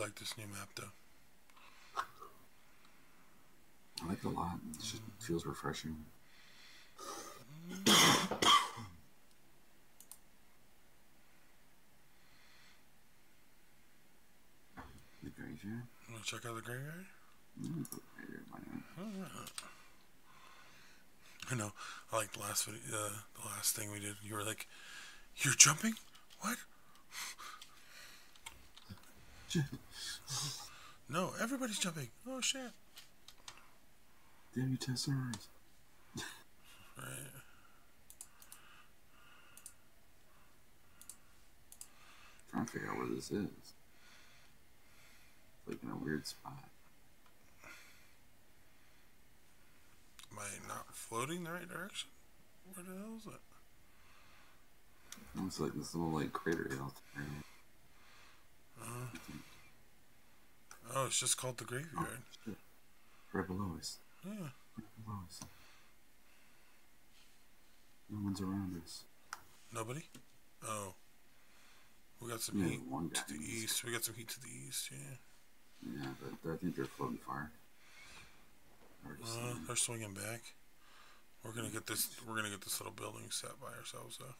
like this new map, though. I like it a lot. It just feels refreshing. The graveyard? Want to check out the graveyard? Mm, alright. I know. I like the last video, the last thing we did. You were like, "You're jumping? What?" No, everybody's jumping. Oh shit! Damn you, Tesseract. Right. Trying to figure out where this is. It's like in a weird spot. Am I not floating the right direction? Where the hell is it? It's like this little like crater hill. Oh, it's just called the graveyard. Oh, right below us. Yeah. Right below us. No one's around us. Nobody? Oh. We got some heat to the east. We got some heat to the east, yeah. Yeah, but I think they're floating far. They're swinging back. We're gonna get this. We're gonna get this little building set by ourselves, though.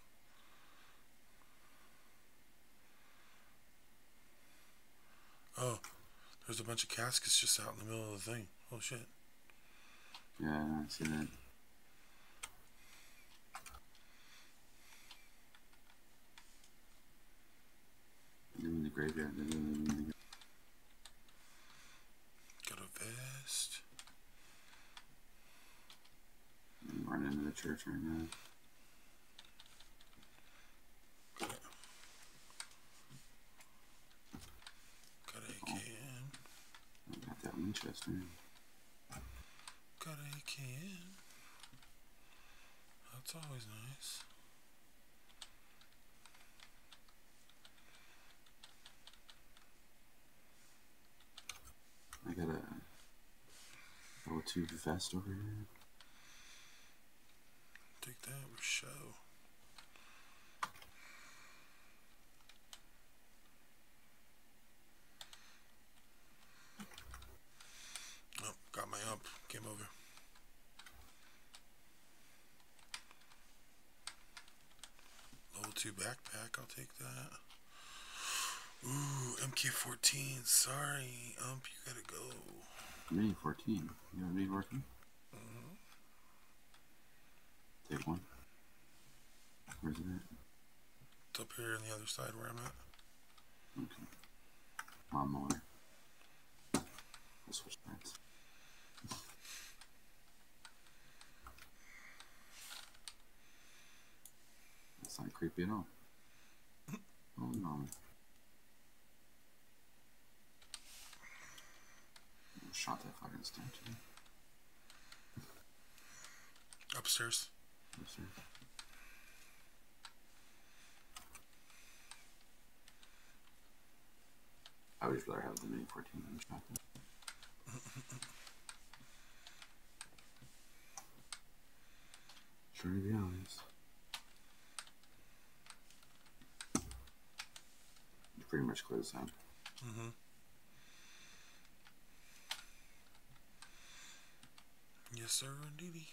Oh, there's a bunch of caskets just out in the middle of the thing. Oh shit. Yeah, I see that. In the graveyard. Got a vest. I'm running into the church right now. Got AKM. Oh. I got that Winchester. Got AKM. That's always nice. I got a O2 vest over here. Take that for show. Oh, got my ump. Came over. Level 2 backpack. I'll take that. Ooh, MK14. Sorry, ump. You gotta go. Mini-14. You don't need working? Take one. Where's it at? It's up here on the other side where I'm at. Okay. I'm on there. I'll switch sides. That's not creepy at all. Oh no. I shot that fucking statue. Upstairs. Upstairs. I would rather have the Mini-14 than the shotgun. Sure, to be honest. It's pretty much closed out. Mm-hmm. Yes, sir, indeedy.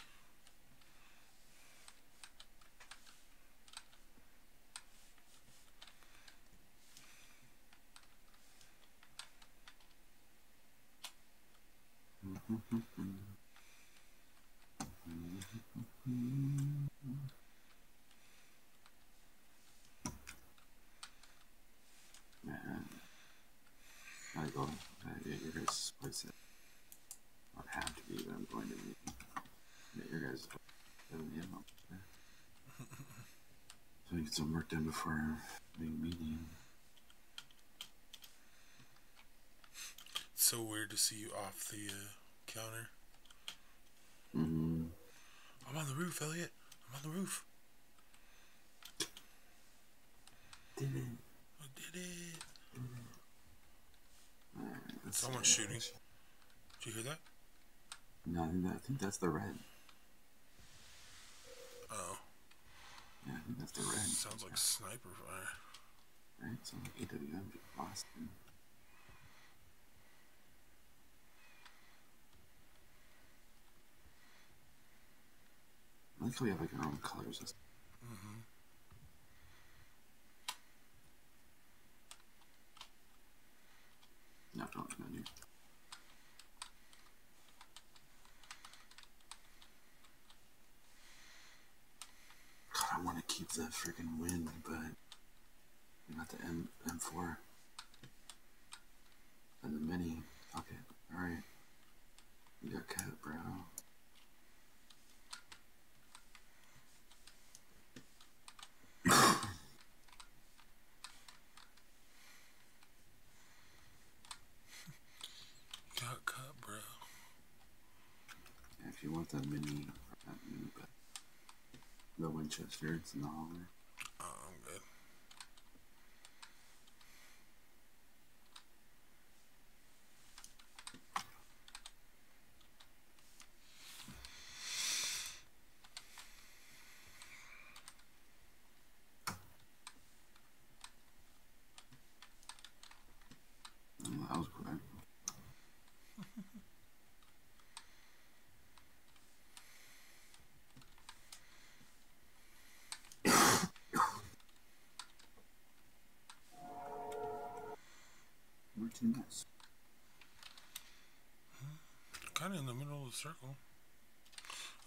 Some work done before being medium. It's so weird to see you off the counter. Mm-hmm. I'm on the roof, Elliot. I'm on the roof. Did it. I did it. All right, someone's shooting. Did you hear that? No, I think that's the red. Oh. Yeah, I think that's the red. Sounds like sniper fire. Right? Sounds like AWM just lost him. like how we have like our own colors. Mm-hmm. No, don't menu. God, I want to keep that freaking wind, but not the M4 and the Mini. Okay, all right. You got cut, bro. If you want the Mini, but the Winchester, it's in the hallway. Oh, I'm good. Kind of in the middle of the circle.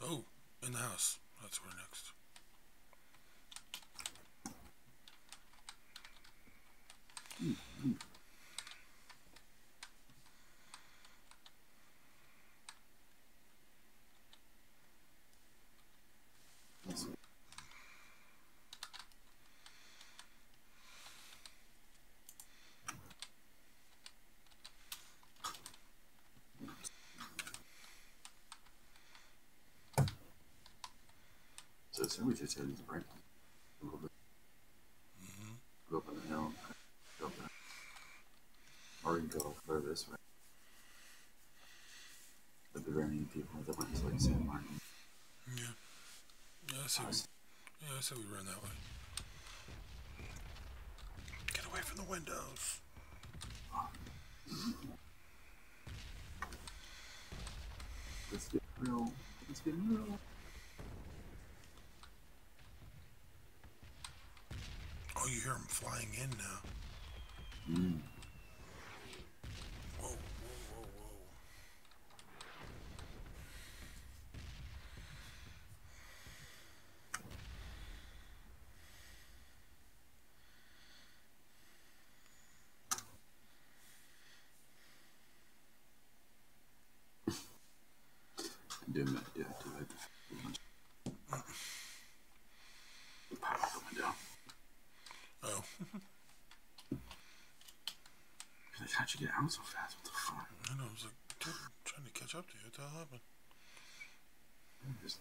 Oh, in the house. That's where next. Mm-hmm. So we just headed to break a little bit. Mm-hmm. Go up on the hill, go back. Or we can go further this way. But there are many people that went to like San Martin. Yeah. Yeah, I said we ran that way. Get away from the windows. Oh. Let's get real. Let's get real. Oh, you hear them flying in now. Mm. Whoa, whoa, whoa, whoa. I do not, yeah, I do like the power coming down. Oh. Like, how'd you get out so fast? What the fuck? I know, I was like, trying to catch up to you. What the hell happened? I just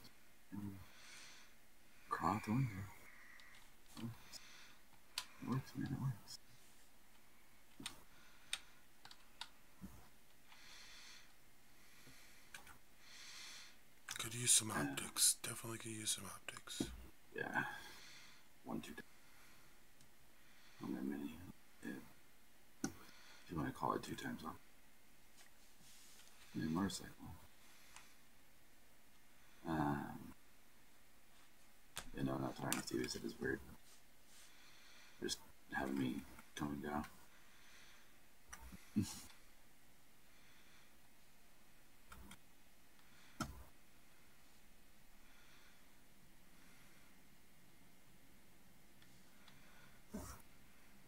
crawl out the window. It works, man, it works. Could use some optics. Definitely could use some optics. Yeah. 1, 2, on that Mini, if you want to call it 2 times on new motorcycle, you know, not trying to do this, it is weird, just having me come and go.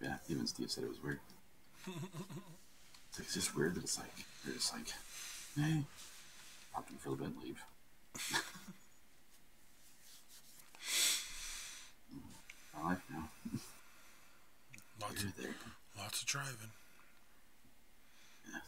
Yeah, even Steve said it was weird. It's just weird that it's like, you're just like, hey, pop in for a little bit and leave. My life now. Lots of driving. Yeah.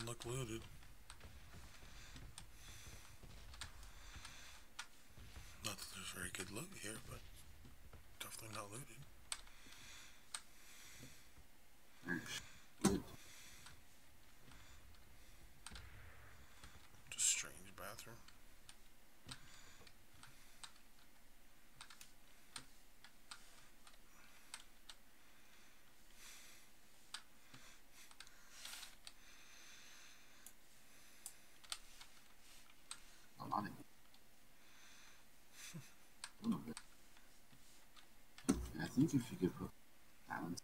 Doesn't look looted. Not that there's very good loot here, but definitely not looted. Just strange bathroom. I think if you could put balance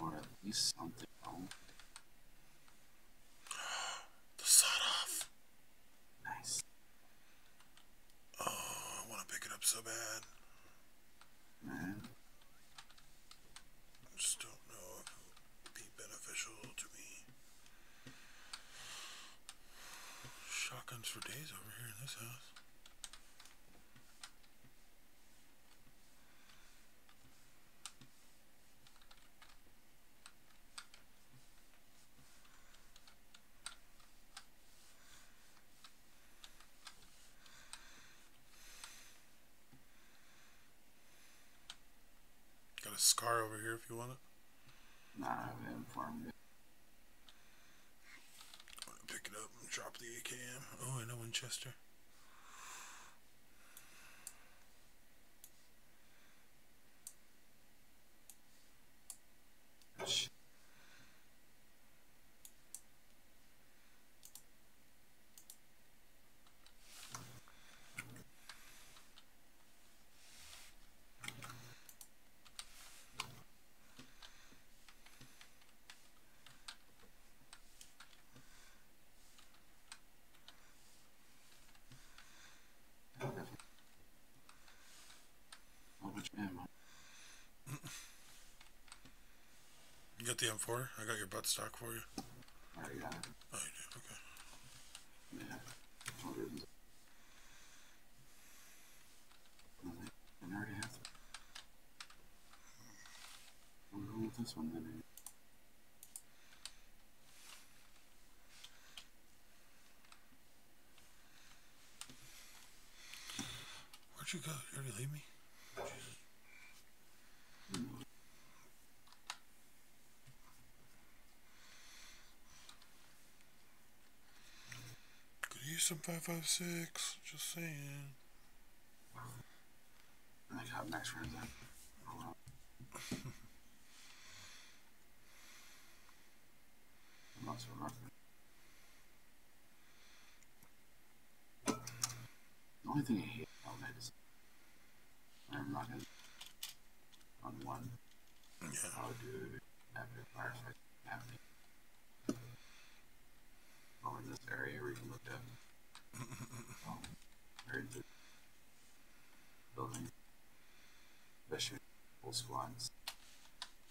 or at least something else. The sawed off. Nice. Oh, I want to pick it up so bad. Man. I just don't know if it would be beneficial to me. Shotguns for days over here in this house. Scar over here if you want it. Nah, I haven't farmed it. I'm gonna pick it up and drop the AKM. Oh, I know Winchester. You got the M4? I got your butt stock for you. I got it. Oh, you do? Okay. Yeah. I already have to. I'm going with this one then. Where'd you go? You already leave me? Jesus. Could use some 5.56, just saying. I got max rounds out. Hold on. I'm not so rough. The only thing I hate about that is I'm not gonna on one. Yeah. Oh, dude. After firefight happening. Oh, in this area where you can look at. Oh, very good. Building. Especially full squads.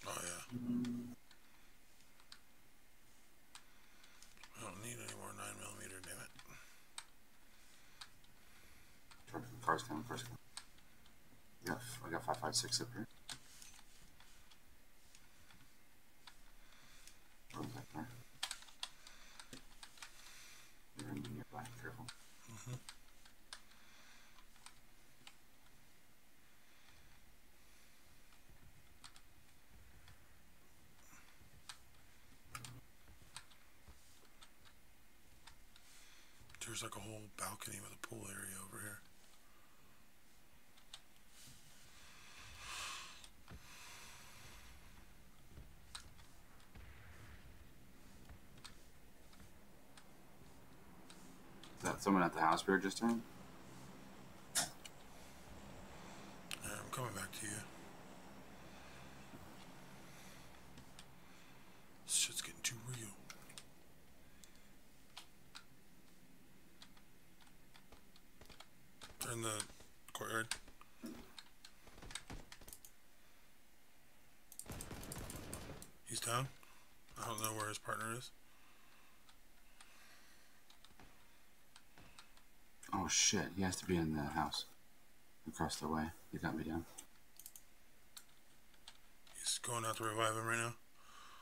Oh, yeah. I don't need any more 9mm, damn it. Cars coming, cars coming. Yeah, I got 5.56 up here. There's like a whole balcony with a pool area over here. Is that someone at the house we were just in? Yeah, I'm coming back to you. This shit's getting too real. They're in the courtyard. He's down. I don't know where his partner is. Oh shit, he has to be in the house. Across the way. He got me down. He's going out to revive him right now?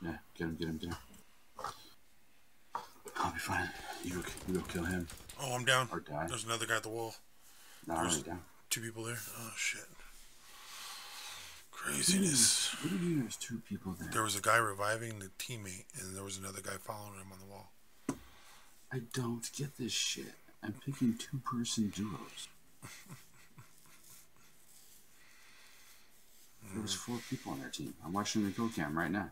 Yeah, get him down. You go kill him. Oh, I'm down. Or die. There's another guy at the wall. No, I'm already down. Two people there. Oh shit. Craziness. What do you mean there's two people there? There was a guy reviving the teammate, and there was another guy following him on the wall. I don't get this shit. I'm picking two-person duos. There was 4 people on their team. I'm watching the kill cam right now.